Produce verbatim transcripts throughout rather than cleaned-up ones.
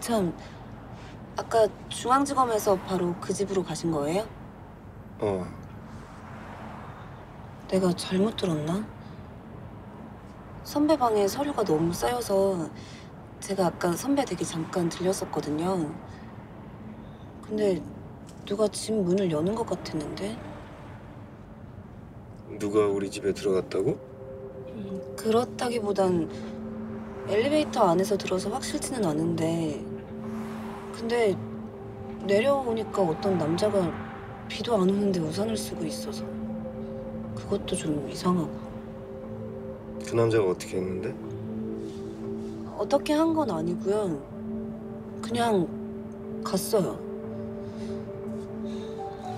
참, 아까 중앙지검에서 바로 그 집으로 가신 거예요? 어. 내가 잘못 들었나? 선배 방에 서류가 너무 쌓여서 제가 아까 선배 댁에 잠깐 들렸었거든요. 근데 누가 집 문을 여는 것 같았는데? 누가 우리 집에 들어갔다고? 음, 그렇다기보단 엘리베이터 안에서 들어서 확실치는 않은데, 근데 내려오니까 어떤 남자가 비도 안 오는데 우산을 쓰고 있어서 그것도 좀 이상하고. 그 남자가 어떻게 했는데? 어떻게 한 건 아니고요. 그냥 갔어요.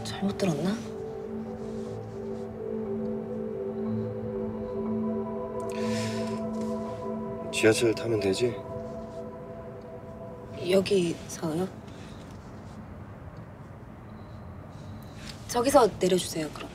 잘못 들었나? 지하철 타면 되지? 여기서요? 저기서 내려주세요, 그럼.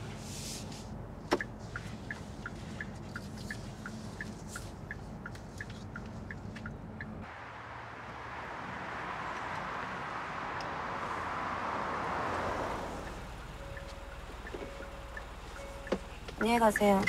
안녕히 가세요.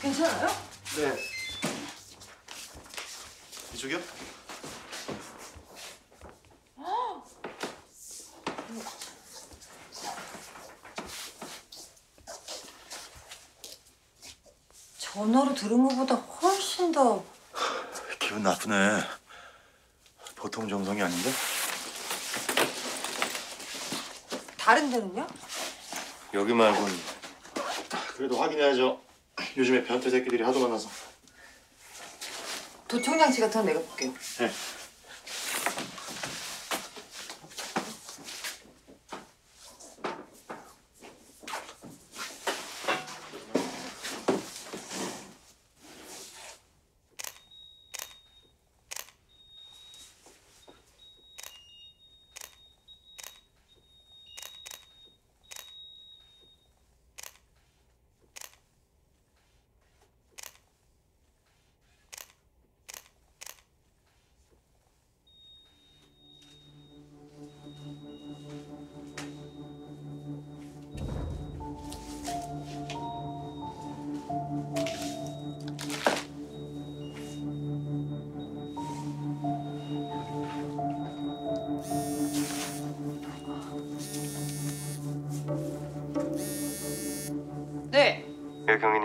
괜찮아요? 네. 이쪽이요? 전화로 들은 것보다 훨씬 더... 기분 나쁘네. 보통 정성이 아닌데? 다른 데는요? 여기 말고는... 그래도 확인해야죠. 요즘에 변태 새끼들이 하도 많아서. 도청장치 같은 건 내가 볼게요. 네.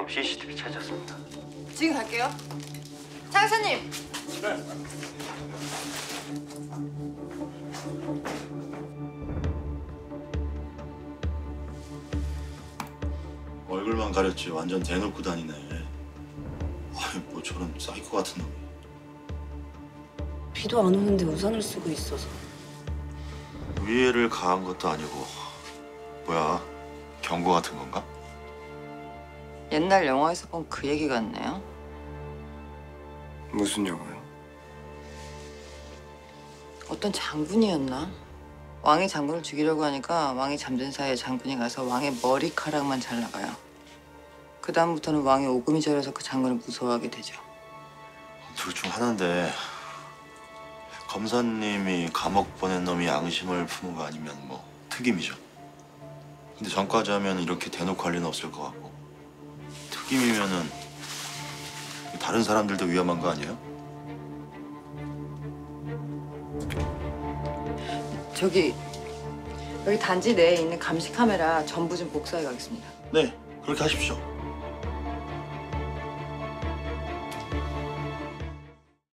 상업 씨씨티비 찾았습니다. 지금 갈게요. 차 여사님. 네. 얼굴만 가렸지 완전 대놓고 다니네. 아이 뭐 저런 사이코 같은 놈이. 비도 안 오는데 우산을 쓰고 있어서. 위해를 가한 것도 아니고 뭐야 경고 같은 건가? 옛날 영화에서 본 그 얘기 같네요. 무슨 영화요? 어떤 장군이었나? 왕이 장군을 죽이려고 하니까 왕이 잠든 사이에 장군이 가서 왕의 머리카락만 잘라가요. 그 다음부터는 왕이 오금이 저려서 그 장군을 무서워하게 되죠. 둘 중 하나인데 검사님이 감옥 보낸 놈이 앙심을 품은 거 아니면 뭐 특임이죠. 근데 전까지 하면 이렇게 대놓고 할 리는 없을 것 같고 특임이면은 다른 사람들도 위험한 거 아니에요? 저기 여기 단지 내에 있는 감시 카메라 전부 좀 복사해 가겠습니다. 네, 그렇게 하십시오.